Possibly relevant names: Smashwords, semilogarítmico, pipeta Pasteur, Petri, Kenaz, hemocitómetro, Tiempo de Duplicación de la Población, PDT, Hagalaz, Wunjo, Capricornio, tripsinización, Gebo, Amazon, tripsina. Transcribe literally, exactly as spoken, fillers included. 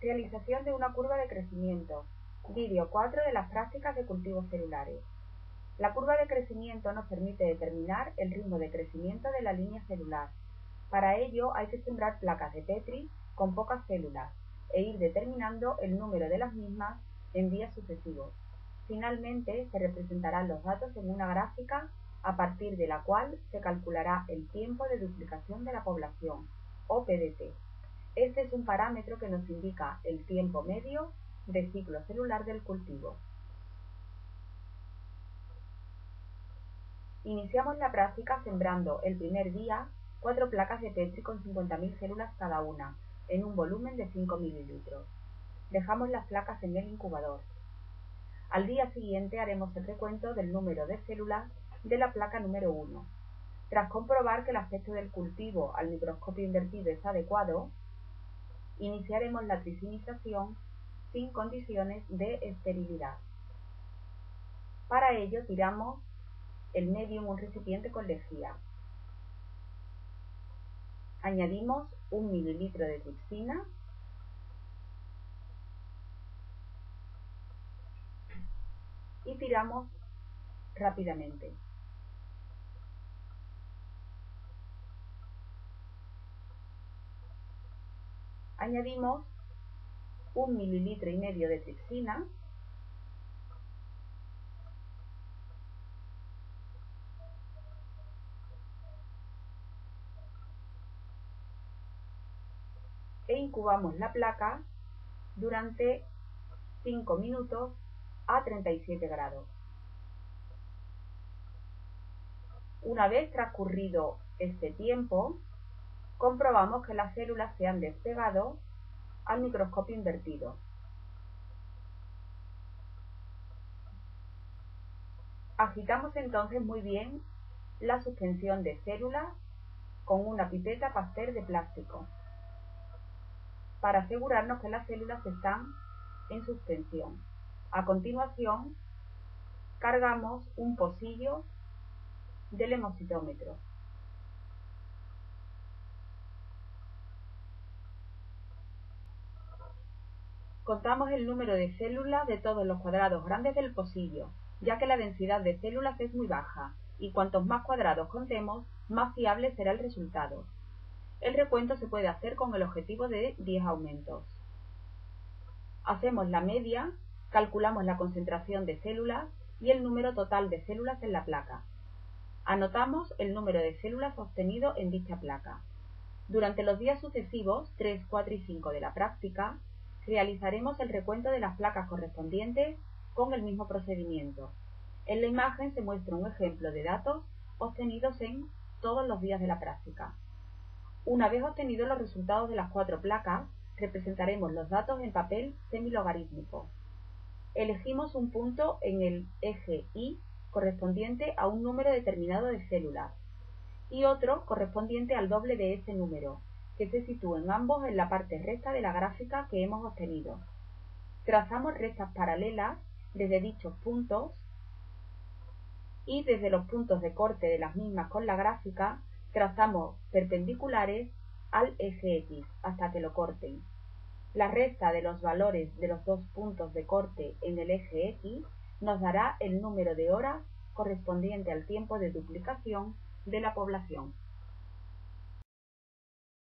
Realización de una curva de crecimiento. Vídeo cuatro de las prácticas de cultivos celulares. La curva de crecimiento nos permite determinar el ritmo de crecimiento de la línea celular. Para ello hay que sembrar placas de Petri con pocas células e ir determinando el número de las mismas en días sucesivos. Finalmente se representarán los datos en una gráfica a partir de la cual se calculará el tiempo de duplicación de la población, o P D T. Este es un parámetro que nos indica el tiempo medio de ciclo celular del cultivo. Iniciamos la práctica sembrando el primer día cuatro placas de Petri con cincuenta mil células cada una, en un volumen de cinco mililitros. Dejamos las placas en el incubador. Al día siguiente haremos el recuento del número de células de la placa número uno. Tras comprobar que el aspecto del cultivo al microscopio invertido es adecuado, iniciaremos la tricinización sin condiciones de esterilidad. Para ello tiramos el medio en un recipiente con lejía. Añadimos un mililitro de tripsina, y tiramos rápidamente. Añadimos un mililitro y medio de tripsina e incubamos la placa durante cinco minutos a treinta y siete grados. Una vez transcurrido este tiempo, comprobamos que las células se han despegado al microscopio invertido. Agitamos entonces muy bien la suspensión de células con una pipeta Pasteur de plástico para asegurarnos que las células están en suspensión. A continuación, cargamos un pocillo del hemocitómetro. Contamos el número de células de todos los cuadrados grandes del pocillo, ya que la densidad de células es muy baja, y cuantos más cuadrados contemos, más fiable será el resultado. El recuento se puede hacer con el objetivo de diez aumentos. Hacemos la media, calculamos la concentración de células y el número total de células en la placa. Anotamos el número de células obtenido en dicha placa. Durante los días sucesivos, tres, cuatro y cinco de la práctica, realizaremos el recuento de las placas correspondientes con el mismo procedimiento. En la imagen se muestra un ejemplo de datos obtenidos en todos los días de la práctica. Una vez obtenidos los resultados de las cuatro placas, representaremos los datos en papel semilogarítmico. Elegimos un punto en el eje Y correspondiente a un número determinado de células y otro correspondiente al doble de ese número, que se sitúen ambos en la parte recta de la gráfica que hemos obtenido. Trazamos rectas paralelas desde dichos puntos y desde los puntos de corte de las mismas con la gráfica trazamos perpendiculares al eje X hasta que lo corten. La resta de los valores de los dos puntos de corte en el eje X nos dará el número de horas correspondiente al tiempo de duplicación de la población.